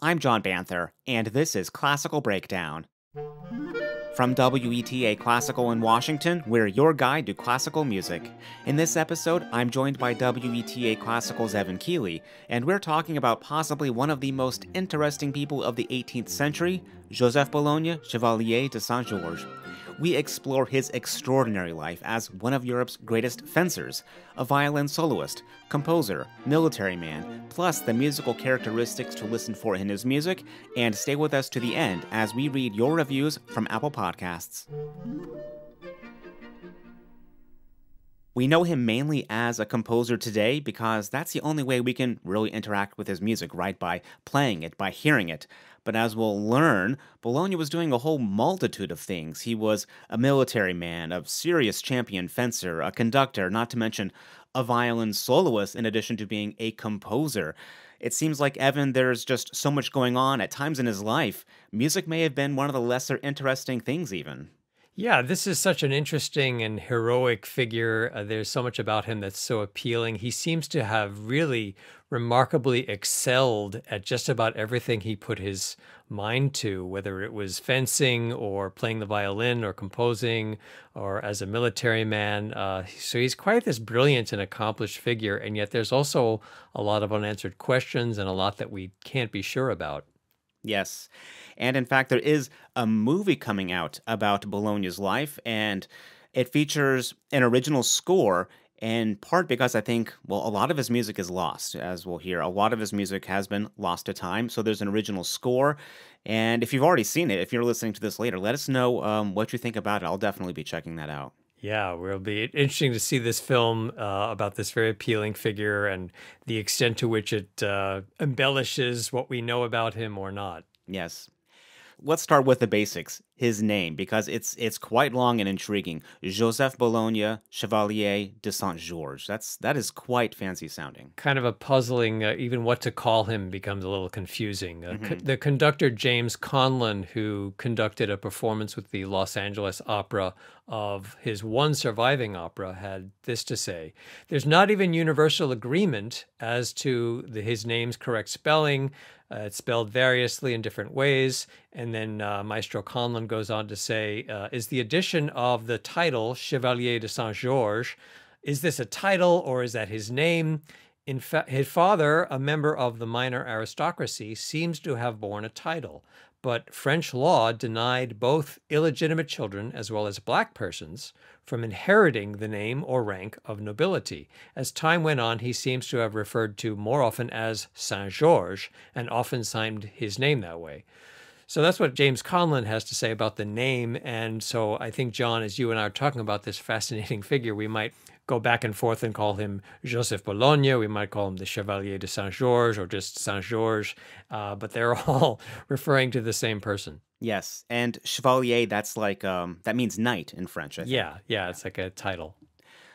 I'm John Banther, and this is Classical Breakdown. From WETA Classical in Washington, we're your guide to classical music. In this episode, I'm joined by WETA Classical's Evan Keeley, and we're talking about possibly one of the most interesting people of the 18th century, Joseph Bologne, Chevalier de Saint-Georges. We explore his extraordinary life as one of Europe's greatest fencers, a violin soloist, composer, military man, plus the musical characteristics to listen for in his music, and stay with us to the end as we read your reviews from Apple Podcasts. We know him mainly as a composer today because that's the only way we can really interact with his music, right? By playing it, by hearing it. But as we'll learn, Bologne was doing a whole multitude of things. He was a military man, a serious champion fencer, a conductor, not to mention a violin soloist, in addition to being a composer. It seems like, Evan, there's just so much going on at times in his life. Music may have been one of the lesser interesting things even. Yeah, this is such an interesting and heroic figure. There's so much about him that's so appealing. He seems to have really remarkably excelled at just about everything he put his mind to, whether it was fencing or playing the violin or composing or as a military man. So he's quite this brilliant and accomplished figure, and yet there's also a lot of unanswered questions and a lot that we can't be sure about. Yes. And in fact, there is a movie coming out about Bologne's life, and it features an original score, in part because I think, well, a lot of his music is lost, as we'll hear. A lot of his music has been lost to time, so there's an original score. And if you've already seen it, if you're listening to this later, let us know what you think about it. I'll definitely be checking that out. Yeah, it'll be interesting to see this film about this very appealing figure and the extent to which it embellishes what we know about him or not. Yes. Let's start with the basics, his name, because it's quite long and intriguing. Joseph Bologne, Chevalier de Saint-Georges. That is quite fancy sounding. Kind of a puzzling, even what to call him becomes a little confusing. The conductor James Conlon, who conducted a performance with the Los Angeles Opera of his one surviving opera, had this to say: "There's not even universal agreement as to his name's correct spelling. It's spelled variously in different ways." And then Maestro Conlon goes on to say, is the addition of the title Chevalier de Saint-Georges, is this a title or is that his name? In fact, his father, a member of the minor aristocracy, seems to have borne a title, but French law denied both illegitimate children as well as black persons from inheriting the name or rank of nobility. As time went on, he seems to have referred to more often as Saint-Georges and often signed his name that way. So that's what James Conlon has to say about the name. And so I think, John, as you and I are talking about this fascinating figure, we might go back and forth and call him Joseph Bologne. We might call him the Chevalier de Saint-Georges or just Saint-Georges, but they're all referring to the same person. Yes, and Chevalier, that's like, that means knight in French, I think. Yeah, it's like a title.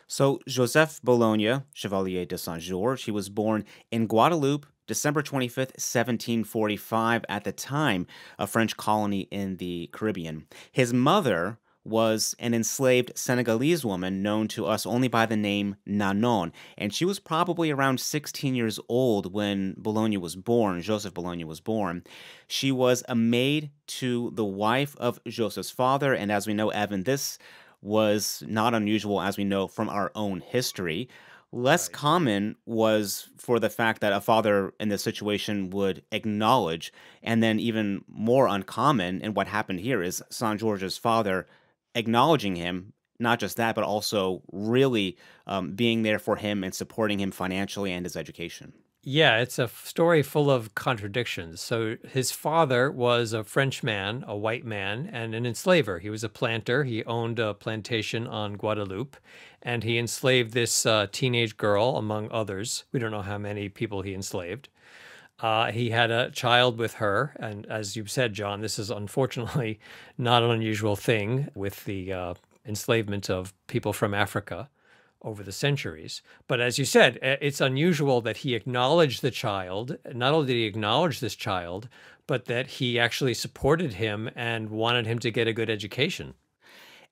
So Joseph Bologne, Chevalier de Saint-Georges, he was born in Guadeloupe, December 25th, 1745, at the time, a French colony in the Caribbean. His mother was an enslaved Senegalese woman known to us only by the name Nanon, and she was probably around 16 years old when Bologne was born, Joseph Bologne was born. She was a maid to the wife of Joseph's father, and as we know, Evan, this was not unusual, as we know from our own history. Less common was for the fact that a father in this situation would acknowledge, and then even more uncommon, and what happened here is Saint-Georges' father acknowledging him, not just that, but also really being there for him and supporting him financially and his education. Yeah, it's a story full of contradictions. So his father was a French man, a white man, and an enslaver. He was a planter. He owned a plantation on Guadeloupe, and he enslaved this teenage girl, among others. We don't know how many people he enslaved. He had a child with her, and as you've said, John, this is unfortunately not an unusual thing with the enslavement of people from Africa over the centuries. But as you said, it's unusual that he acknowledged the child. Not only did he acknowledge this child, but that he actually supported him and wanted him to get a good education.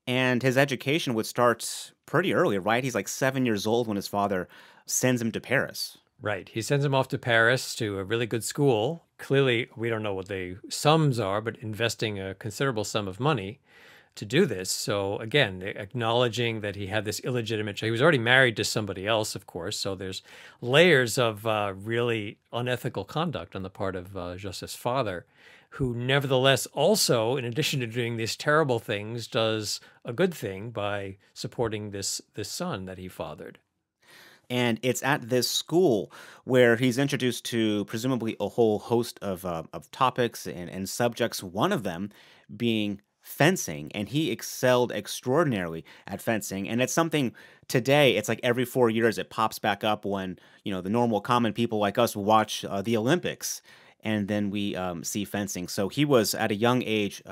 And his education would start pretty early, right? He's like 7 years old when his father sends him to Paris. Right. He sends him off to Paris to a really good school. Clearly, we don't know what the sums are, but investing a considerable sum of money to do this. So again, acknowledging that he had this illegitimate child. He was already married to somebody else, of course. So there's layers of really unethical conduct on the part of Joseph's father, who nevertheless also, in addition to doing these terrible things, does a good thing by supporting this son that he fathered. And it's at this school where he's introduced to presumably a whole host of topics and subjects, one of them being fencing. And he excelled extraordinarily at fencing. And it's something today, it's like every 4 years it pops back up when, you know, the normal common people like us will watch the Olympics. And then we see fencing. So he was at a young age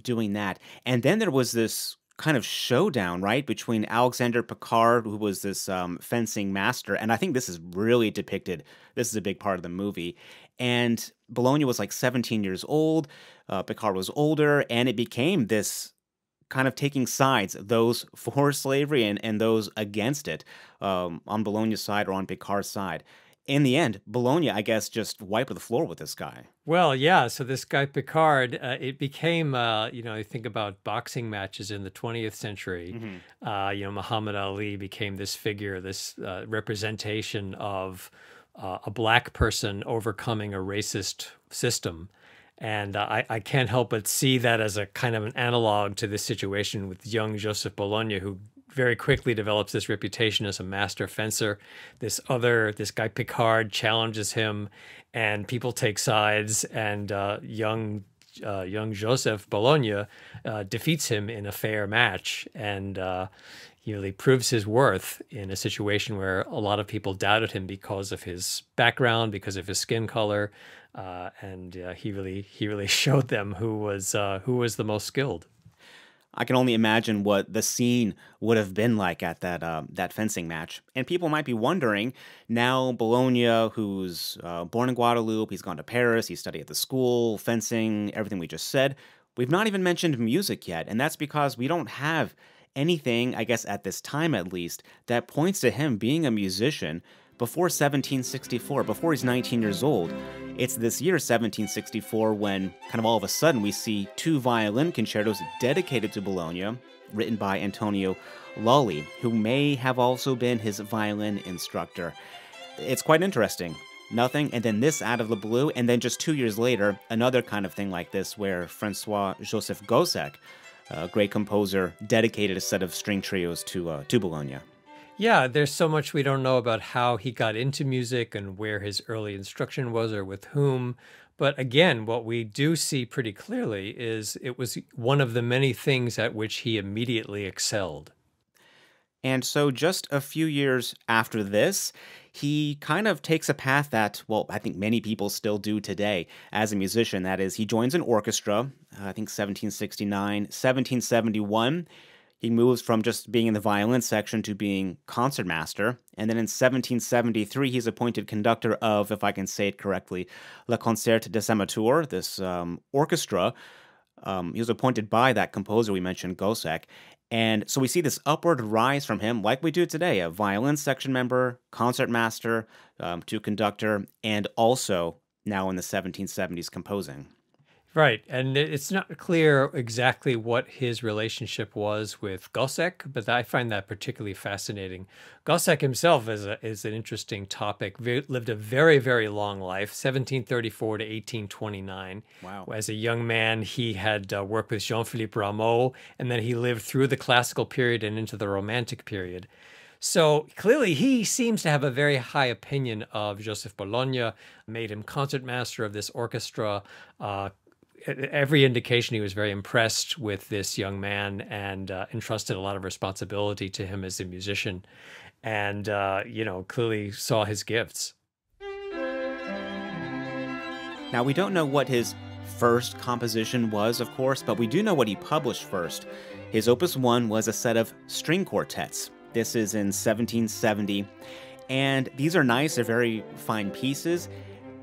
doing that. And then there was this kind of showdown, right, between Alexander Picard, who was this fencing master, and I think this is really depicted, this is a big part of the movie, and Bologne was like 17 years old, Picard was older, and it became this kind of taking sides, those for slavery and those against it, on Bologne's side or on Picard's side. In the end, Bologne, I guess, just wiped the floor with this guy. Well, yeah. So this guy Picard, it became, you know, I think about boxing matches in the 20th century. Mm-hmm. You know, Muhammad Ali became this figure, this representation of a black person overcoming a racist system. And I can't help but see that as a kind of an analog to this situation with young Joseph Bologne, who very quickly develops this reputation as a master fencer. This guy Picard challenges him, and people take sides, and young Joseph Bologne defeats him in a fair match, and he really proves his worth in a situation where a lot of people doubted him because of his background, because of his skin color, and he really showed them who was the most skilled. I can only imagine what the scene would have been like at that that fencing match. And people might be wondering, now Bologne, who's born in Guadeloupe, he's gone to Paris, he studied at the school, fencing, everything we just said. We've not even mentioned music yet, and that's because we don't have anything, I guess at this time at least, that points to him being a musician before 1764, before he's 19 years old. It's this year, 1764, when kind of all of a sudden we see two violin concertos dedicated to Bologne, written by Antonio Lolli, who may have also been his violin instructor. It's quite interesting. Nothing, and then this out of the blue, and then just 2 years later, another kind of thing like this where Francois-Joseph Gossec, a great composer, dedicated a set of string trios to Bologne. Yeah, there's so much we don't know about how he got into music and where his early instruction was or with whom. But again, what we do see pretty clearly is it was one of the many things at which he immediately excelled. And so just a few years after this, he kind of takes a path that, well, I think many people still do today as a musician. That is, he joins an orchestra, I think 1769, 1771. He moves from just being in the violin section to being concertmaster. And then in 1773, he's appointed conductor of, if I can say it correctly, Le Concert des Amateurs, this orchestra. He was appointed by that composer we mentioned, Gossec. And so we see this upward rise from him, like we do today, a violin section member, concertmaster, to conductor, and also now in the 1770s composing. Right, and it's not clear exactly what his relationship was with Gossec, but I find that particularly fascinating. Gossec himself is an interesting topic. Lived a very, very long life, 1734 to 1829. Wow. As a young man, he had worked with Jean-Philippe Rameau, and then he lived through the classical period and into the Romantic period. So clearly he seems to have a very high opinion of Joseph Bologne, made him concertmaster of this orchestra. Every indication he was very impressed with this young man and entrusted a lot of responsibility to him as a musician and, you know, clearly saw his gifts. Now, we don't know what his first composition was, of course, but we do know what he published first. His opus one was a set of string quartets. This is in 1770. And these are nice, they're very fine pieces.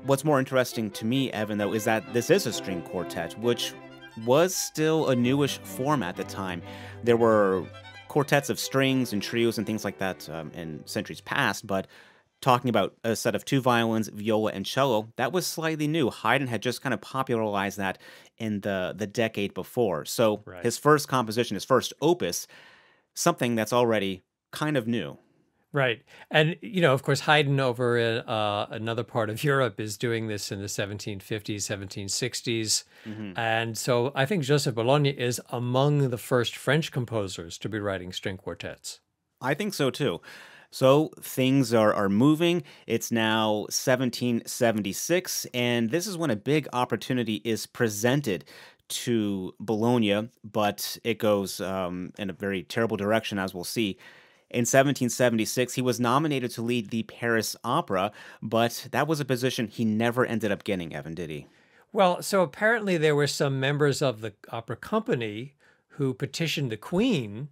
What's more interesting to me, Evan, though, is that this is a string quartet, which was still a newish form at the time. There were quartets of strings and trios and things like that in centuries past, but talking about a set of two violins, viola, and cello. That was slightly new. Haydn had just kind of popularized that in the decade before. So right. His first composition, his first opus, something that's already kind of new. Right. And, you know, of course, Haydn over in another part of Europe is doing this in the 1750s, 1760s. Mm-hmm. And so I think Joseph Bologne is among the first French composers to be writing string quartets. I think so, too. So things are moving. It's now 1776, and this is when a big opportunity is presented to Bologna, but it goes in a very terrible direction, as we'll see. In 1776, he was nominated to lead the Paris Opera, but that was a position he never ended up getting, Evan, did he? Well, so apparently there were some members of the opera company who petitioned the Queen,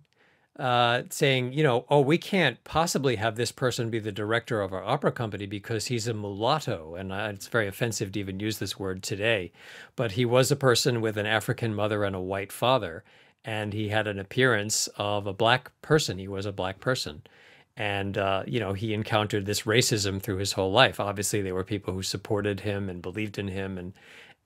saying, you know, oh, we can't possibly have this person be the director of our opera company because he's a mulatto. And it's very offensive to even use this word today. But he was a person with an African mother and a white father. And he had an appearance of a black person. He was a black person. And, you know, he encountered this racism through his whole life. Obviously, there were people who supported him and believed in him.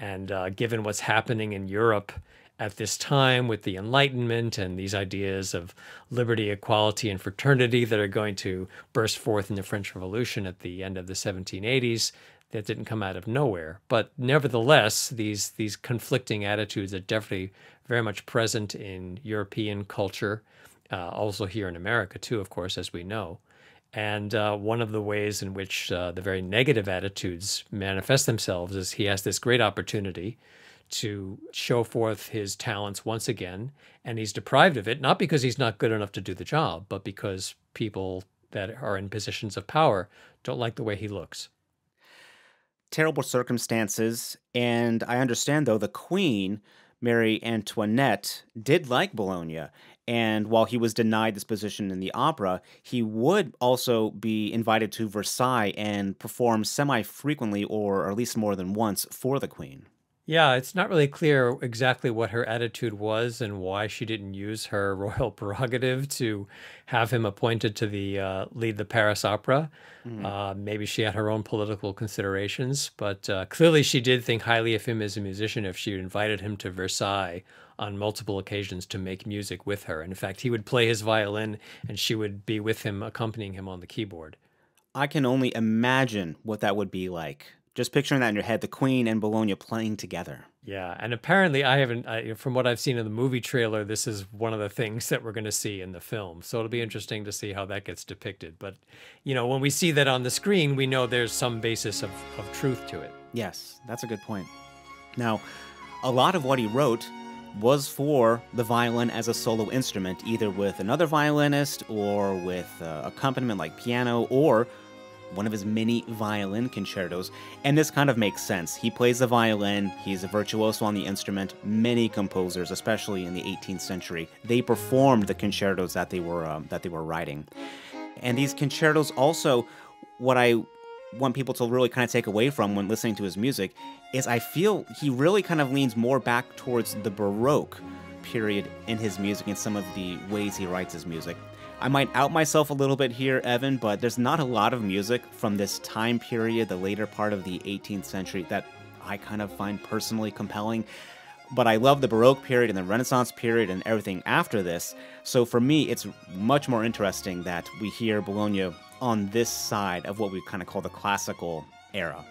And given what's happening in Europe at this time with the Enlightenment and these ideas of liberty, equality, and fraternity that are going to burst forth in the French Revolution at the end of the 1780s, that didn't come out of nowhere. But nevertheless, these conflicting attitudes are definitely very much present in European culture, also here in America too, of course, as we know. And one of the ways in which the very negative attitudes manifest themselves is he has this great opportunity to show forth his talents once again, and he's deprived of it, not because he's not good enough to do the job, but because people that are in positions of power don't like the way he looks. Terrible circumstances, and I understand, though, the Queen, Marie Antoinette, did like Bologna, and while he was denied this position in the opera, he would also be invited to Versailles and perform semi-frequently, or at least more than once, for the Queen. Yeah, it's not really clear exactly what her attitude was and why she didn't use her royal prerogative to have him appointed to the lead the Paris Opera. Mm-hmm. Maybe she had her own political considerations, but clearly she did think highly of him as a musician if she invited him to Versailles on multiple occasions to make music with her. And in fact, he would play his violin and she would be with him, accompanying him on the keyboard. I can only imagine what that would be like. Just picturing that in your head, the Queen and Bologna playing together. Yeah, and apparently I haven't, from what I've seen in the movie trailer, this is one of the things that we're going to see in the film. So it'll be interesting to see how that gets depicted. But, you know, when we see that on the screen, we know there's some basis of truth to it. Yes, that's a good point. Now, a lot of what he wrote was for the violin as a solo instrument, either with another violinist or with accompaniment like piano or one of his many violin concertos, and this kind of makes sense. He plays the violin, he's a virtuoso on the instrument. Many composers, especially in the 18th century, they performed the concertos that they were writing. And these concertos also, what I want people to really kind of take away from when listening to his music is I feel he really kind of leans more back towards the Baroque period in his music and some of the ways he writes his music. I might out myself a little bit here, Evan, but there's not a lot of music from this time period, the later part of the 18th century, that I kind of find personally compelling. But I love the Baroque period and the Renaissance period and everything after this. So for me, it's much more interesting that we hear Bologna on this side of what we kind of call the classical era.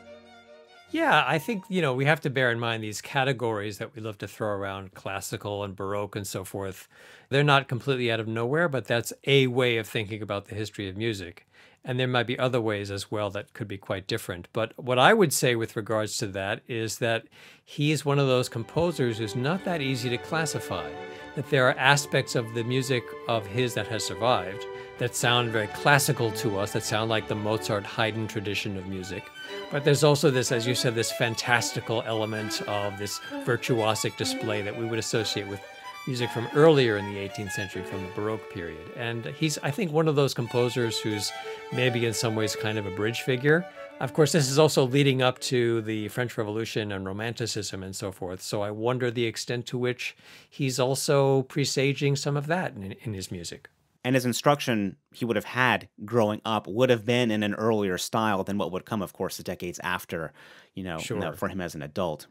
Yeah, I think, you know, we have to bear in mind these categories that we love to throw around, classical and Baroque and so forth. They're not completely out of nowhere, but that's a way of thinking about the history of music. And there might be other ways as well that could be quite different. But what I would say with regards to that is that he is one of those composers who's not that easy to classify, that there are aspects of the music of his that has survived that sound very classical to us, that sound like the Mozart Haydn tradition of music. But there's also this, as you said, this fantastical element of this virtuosic display that we would associate with music from earlier in the 18th century, from the Baroque period. And he's, I think, one of those composers who's maybe in some ways kind of a bridge figure. Of course, this is also leading up to the French Revolution and Romanticism and so forth. So I wonder the extent to which he's also presaging some of that in his music. And his instruction he would have had growing up would have been in an earlier style than what would come, of course, the decades after, you know, for him as an adult.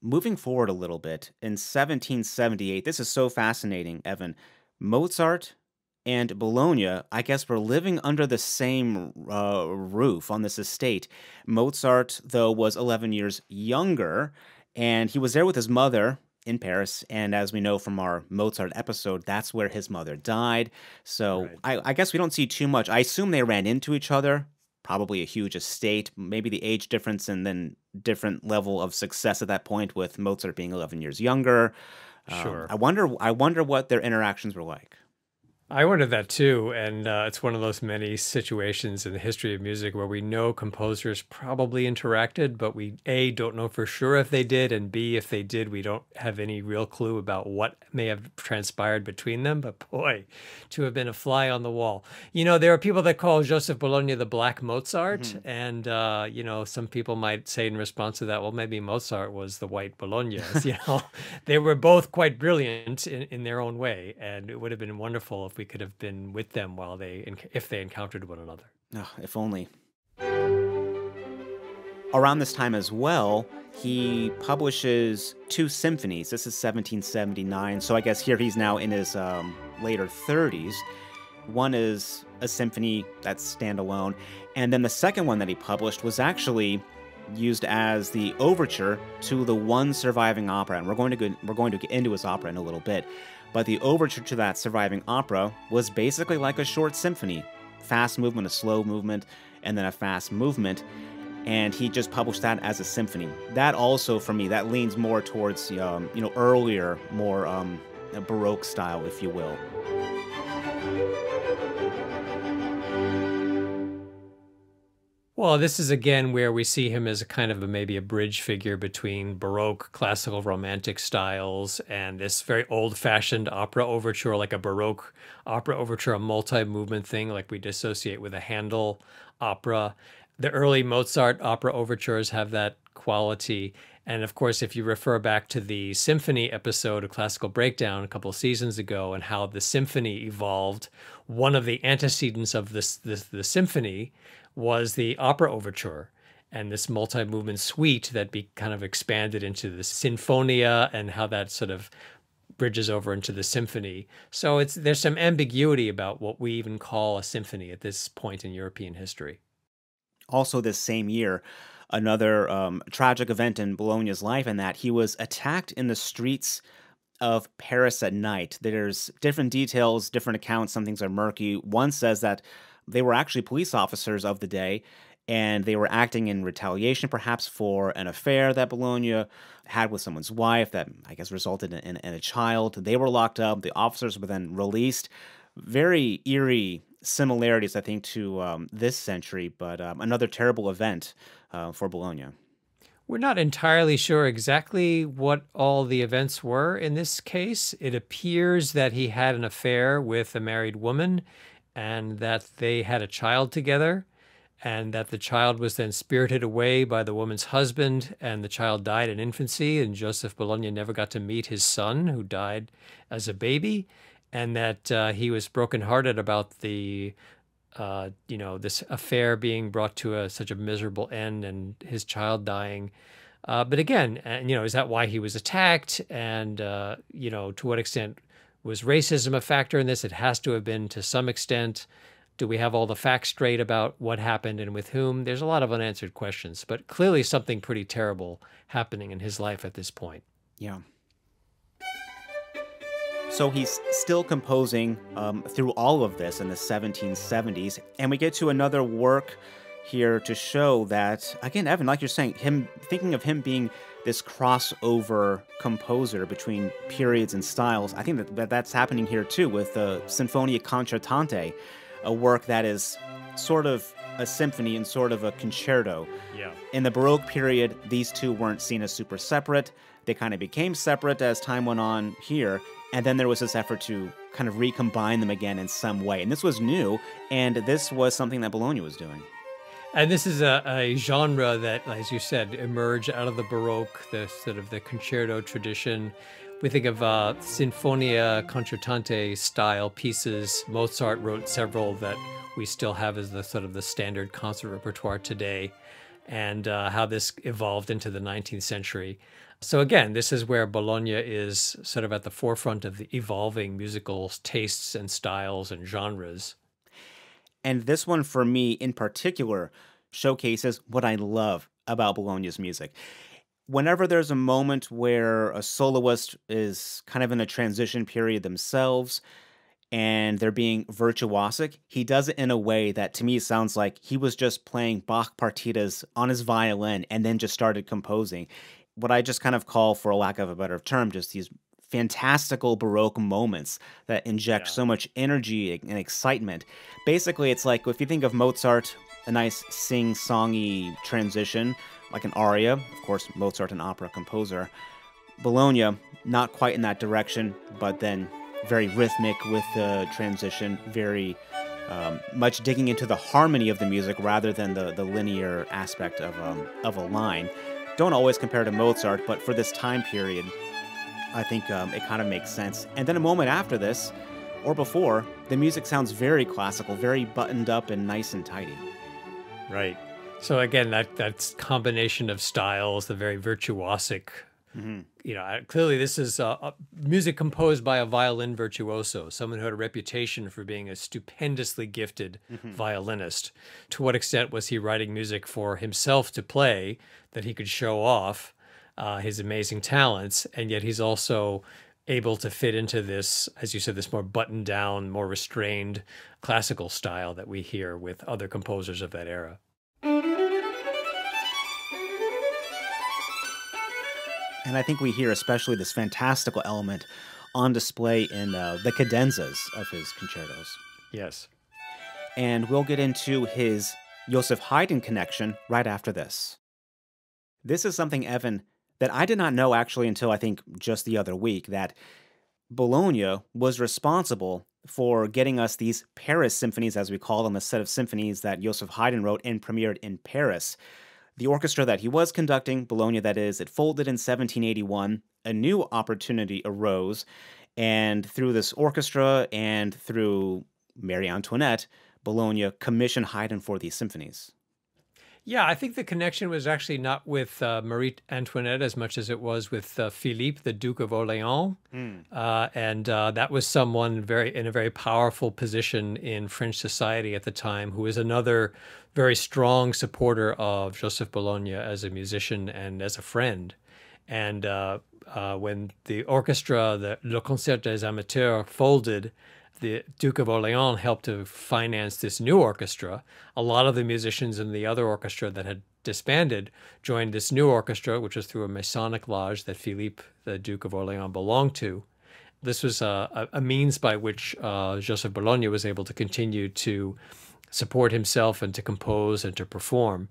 Moving forward a little bit, in 1778, this is so fascinating, Evan, Mozart and Bologna, I guess, were living under the same roof on this estate. Mozart, though, was 11 years younger, and he was there with his mother in Paris, and as we know from our Mozart episode, that's where his mother died. So I guess we don't see too much. I assume they ran into each other, probably a huge estate, maybe the age difference and then different level of success at that point, with Mozart being 11 years younger. I wonder what their interactions were like. I wondered that too, and it's one of those many situations in the history of music where we know composers probably interacted, but we A, don't know for sure if they did, and B, if they did, we don't have any real clue about what may have transpired between them, but boy, to have been a fly on the wall. You know, there are people that call Joseph Bologne the Black Mozart, and, you know, some people might say in response to that, well, maybe Mozart was the White Bologna. You know, they were both quite brilliant in their own way, and it would have been wonderful if we could have been with them while if they encountered one another. Oh, if only. Around this time as well, he publishes 2 symphonies. This is 1779, so I guess here he's now in his later 30s. One is a symphony that's standalone, and then the second one that he published was actually used as the overture to the one surviving opera, and we're going to get into his opera in a little bit. But the overture to that surviving opera was basically like a short symphony, fast movement, a slow movement, and then a fast movement, and he just published that as a symphony. That also, for me, that leans more towards you know, earlier, more Baroque style, if you will. Well, this is again where we see him as a kind of maybe a bridge figure between Baroque, classical, romantic styles, and this very old-fashioned opera overture, like a Baroque opera overture, a multi-movement thing like we dissociate with a Handel opera. The early Mozart opera overtures have that quality. And of course, if you refer back to the symphony episode of Classical Breakdown a couple of seasons ago and how the symphony evolved, one of the antecedents of the symphony was the opera overture and this multi-movement suite that kind of expanded into the Sinfonia, and how that sort of bridges over into the symphony. So there's some ambiguity about what we even call a symphony at this point in European history. Also this same year, another tragic event in Bologne's life, in that he was attacked in the streets of Paris at night. There's different details, different accounts, some things are murky. One says that they were actually police officers of the day, and they were acting in retaliation, perhaps, for an affair that Bologna had with someone's wife that, I guess, resulted in a child. They were locked up. The officers were then released. Very eerie similarities, I think, to this century, but another terrible event for Bologna. We're not entirely sure exactly what all the events were in this case. It appears that he had an affair with a married woman, and that they had a child together, and that the child was then spirited away by the woman's husband, and the child died in infancy, and Joseph Bologne never got to meet his son, who died as a baby, and that he was brokenhearted about the, you know, this affair being brought to such a miserable end, and his child dying. But again, you know, is that why he was attacked? And, you know, to what extent was racism a factor in this? It has to have been to some extent. Do we have all the facts straight about what happened and with whom? There's a lot of unanswered questions, but clearly something pretty terrible happening in his life at this point. Yeah. So he's still composing through all of this in the 1770s, and we get to another work here to show that, again, Evan, like you're saying, thinking of him being this crossover composer between periods and styles, I think that that's happening here too with the Sinfonia Concertante, a work that is sort of a symphony and sort of a concerto. Yeah. In the Baroque period, these two weren't seen as super separate. They kind of became separate as time went on here, and then there was this effort to kind of recombine them again in some way. And this was new, and this was something that Bologna was doing. And this is a genre that, as you said, emerged out of the Baroque, the sort of the concerto tradition, We think of Sinfonia Concertante style pieces. Mozart wrote several that we still have as the sort of the standard concert repertoire today, and how this evolved into the 19th century. So again, this is where Bologna is sort of at the forefront of the evolving musical tastes and styles and genres. And this one for me in particular showcases what I love about Bologna's music. Whenever there's a moment where a soloist is kind of in a transition period themselves and they're being virtuosic, he does it in a way that to me sounds like he was just playing Bach partitas on his violin and then just started composing. What I just kind of call, for lack of a better term, just these fantastical Baroque moments that inject so much energy and excitement. Basically, it's like if you think of Mozart, a nice sing-songy transition, like an aria, of course, Mozart, an opera composer. Bologna, not quite in that direction, but then very rhythmic with the transition, very much digging into the harmony of the music rather than the linear aspect of a line. Don't always compare to Mozart, but for this time period, I think it kind of makes sense. And then a moment after this, or before, the music sounds very classical, very buttoned up and nice and tidy. Right. So again, that combination of styles, the very virtuosic, you know, clearly this is music composed by a violin virtuoso, someone who had a reputation for being a stupendously gifted violinist. To what extent was he writing music for himself to play that he could show off his amazing talents, and yet he's also able to fit into this, as you said, this more buttoned down, more restrained classical style that we hear with other composers of that era. And I think we hear especially this fantastical element on display in the cadenzas of his concertos. Yes. And we'll get into his Joseph Haydn connection right after this. This is something, Evan, that I did not know actually until I think just the other week, that Bologna was responsible for getting us these Paris symphonies, as we call them, a set of symphonies that Joseph Haydn wrote and premiered in Paris. The orchestra that he was conducting, Bologna that is, it folded in 1781. A new opportunity arose, and through this orchestra and through Marie Antoinette, Bologna commissioned Haydn for these symphonies. Yeah, I think the connection was actually not with Marie Antoinette as much as it was with Philippe, the Duke of Orléans. That was someone in a very powerful position in French society at the time, who was another very strong supporter of Joseph Bologne as a musician and as a friend. And when the orchestra, the Le Concert des Amateurs, folded, the Duke of Orléans helped to finance this new orchestra. A lot of the musicians in the other orchestra that had disbanded joined this new orchestra, which was through a Masonic lodge that Philippe, the Duke of Orléans, belonged to. This was a means by which Joseph Bologne was able to continue to support himself and to compose and to perform.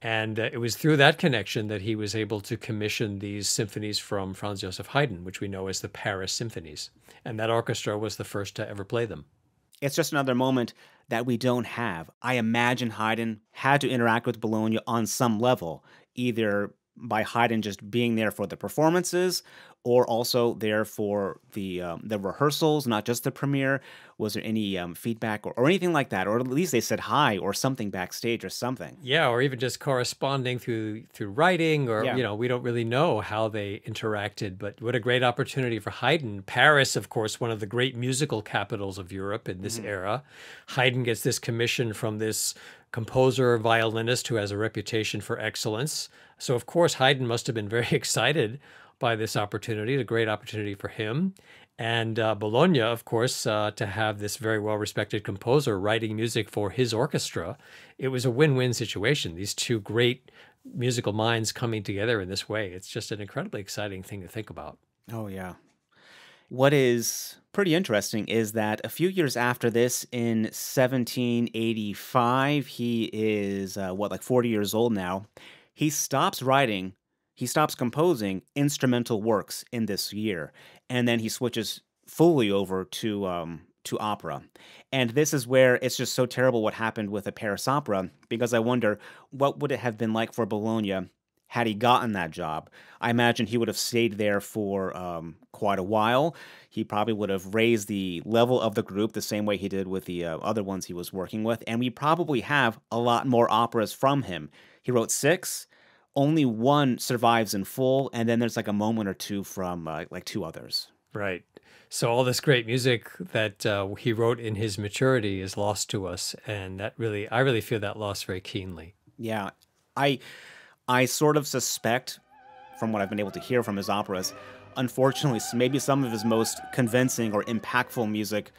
And it was through that connection that he was able to commission these symphonies from Franz Joseph Haydn, which we know as the Paris Symphonies. And that orchestra was the first to ever play them. It's just another moment that we don't have. I imagine Haydn had to interact with Bologna on some level, either by Haydn just being there for the performances or also there for the rehearsals, not just the premiere. Was there any feedback or anything like that? Or at least they said hi or something backstage or something. Yeah, or even just corresponding through writing or, you know, we don't really know how they interacted, but what a great opportunity for Haydn. Paris, of course, one of the great musical capitals of Europe in this era. Haydn gets this commission from this composer, violinist who has a reputation for excellence. So, of course, Haydn must have been very excited by this opportunity, a great opportunity for him. And Bologna, of course, to have this very well-respected composer writing music for his orchestra, it was a win-win situation. These two great musical minds coming together in this way. It's just an incredibly exciting thing to think about. Oh, yeah. What is pretty interesting is that a few years after this, in 1785, he is, like 40 years old now, he stops writing. He stops composing instrumental works in this year, and then he switches fully over to opera. And this is where it's just so terrible what happened with the Paris Opera, because I wonder what would it have been like for Bologna had he gotten that job. I imagine he would have stayed there for quite a while. He probably would have raised the level of the group the same way he did with the other ones he was working with, and we probably have a lot more operas from him. He wrote 6. Only one survives in full, and then there's like a moment or two from like 2 others. Right. So all this great music that he wrote in his maturity is lost to us, and that really, I really feel that loss very keenly. Yeah. I sort of suspect, from what I've been able to hear from his operas, unfortunately, maybe some of his most convincing or impactful music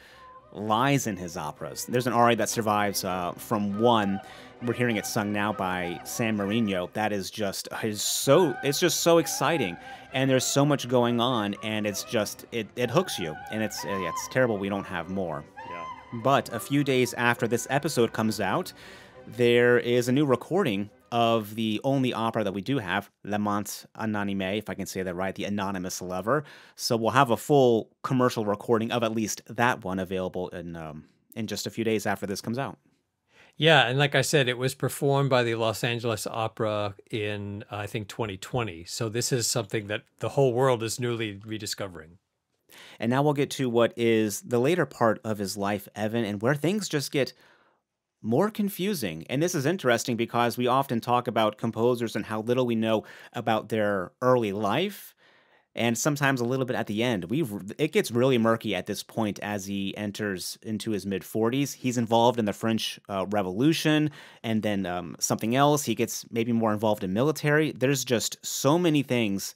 lies in his operas. There's an aria that survives from one. We're hearing it sung now by Sam Marino. That is just it's just so exciting, and there's so much going on, and it's just it hooks you, and it's terrible we don't have more. Yeah. But a few days after this episode comes out, there is a new recording of the only opera that we do have, L'Amant Anonyme, if I can say that right, The Anonymous Lover. So we'll have a full commercial recording of at least that one available in just a few days after this comes out. Yeah, and like I said, it was performed by the Los Angeles Opera in, I think, 2020. So this is something that the whole world is newly rediscovering. And now we'll get to what is the later part of his life, Evan, and where things just get more confusing. And this is interesting because we often talk about composers and how little we know about their early life, and sometimes a little bit at the end. It gets really murky at this point as he enters into his mid-40s. He's involved in the French Revolution, and then something else. He gets maybe more involved in military. There's just so many things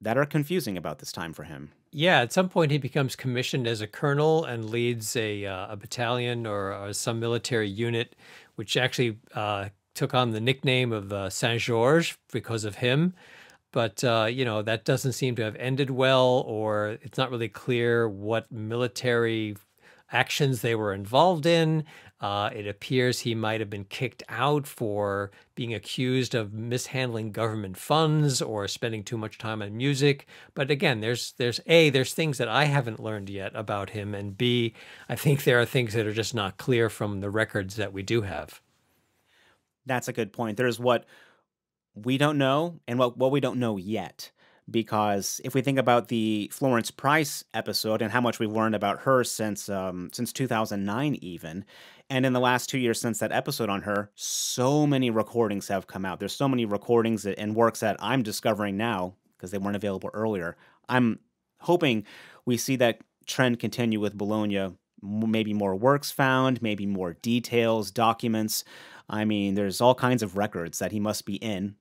that are confusing about this time for him. Yeah, at some point he becomes commissioned as a colonel and leads a battalion or some military unit, which actually took on the nickname of Saint-Georges because of him. But, you know, that doesn't seem to have ended well, or it's not really clear what military actions they were involved in. It appears he might have been kicked out for being accused of mishandling government funds or spending too much time on music. But again, there's things that I haven't learned yet about him, and B, I think there are things that are just not clear from the records that we do have. That's a good point. There's what we don't know and what we don't know yet. Because if we think about the Florence Price episode and how much we've learned about her since 2009 even, and in the last 2 years since that episode on her, so many recordings have come out. There's so many recordings and works that I'm discovering now because they weren't available earlier. I'm hoping we see that trend continue with Bologna, maybe more works found, maybe more details, documents. I mean, there's all kinds of records that he must be in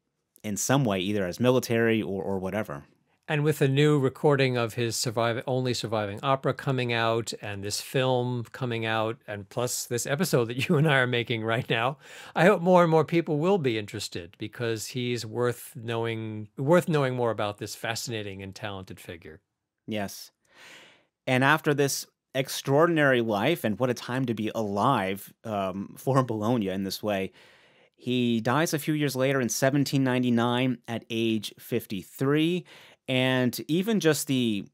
some way, either as military or whatever. And with a new recording of his only surviving opera coming out, and this film coming out, and plus this episode that you and I are making right now, I hope more and more people will be interested, because he's worth knowing more about this fascinating and talented figure. Yes. And after this extraordinary life, and what a time to be alive for Bologna in this way, he dies a few years later in 1799 at age 53, and even just the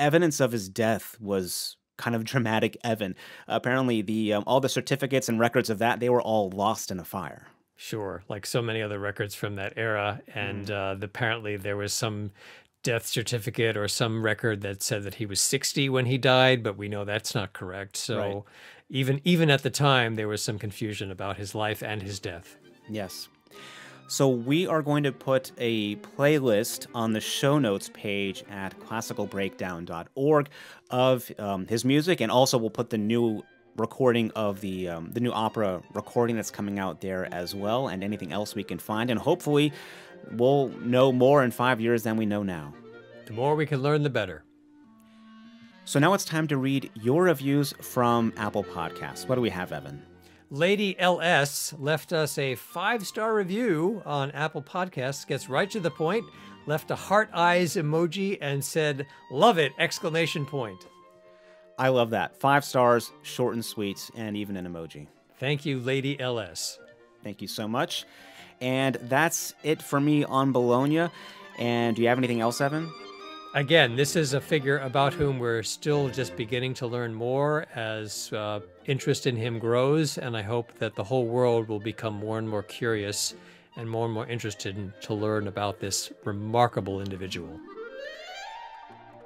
evidence of his death was kind of dramatic, Evan. Apparently, all the certificates and records of that, they were all lost in a fire. Sure, like so many other records from that era, and apparently there was some death certificate or some record that said that he was 60 when he died, but we know that's not correct. So right. Even at the time, there was some confusion about his life and his death. Yes. So we are going to put a playlist on the show notes page at classicalbreakdown.org of his music, and also we'll put the new recording of the new opera recording that's coming out there as well, and anything else we can find. And hopefully we'll know more in 5 years than we know now. The more we can learn, the better. So now it's time to read your reviews from Apple Podcasts. What do we have, Evan? Lady LS left us a 5-star review on Apple Podcasts, gets right to the point, left a heart eyes emoji, and said, "Love it!" exclamation point. I love that. 5 stars, short and sweet, and even an emoji. Thank you, Lady LS. Thank you so much. And that's it for me on Bologna. And do you have anything else, Evan? Again, this is a figure about whom we're still just beginning to learn more as interest in him grows, and I hope that the whole world will become more and more curious and more interested in, to learn about this remarkable individual.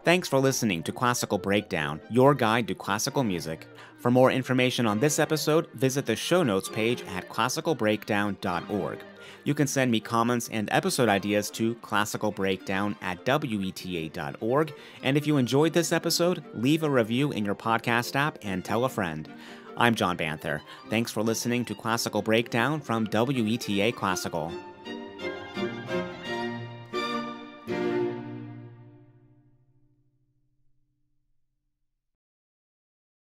Thanks for listening to Classical Breakdown, your guide to classical music. For more information on this episode, visit the show notes page at classicalbreakdown.org. You can send me comments and episode ideas to classicalbreakdown@weta.org. And if you enjoyed this episode, leave a review in your podcast app and tell a friend. I'm John Banther. Thanks for listening to Classical Breakdown from WETA Classical.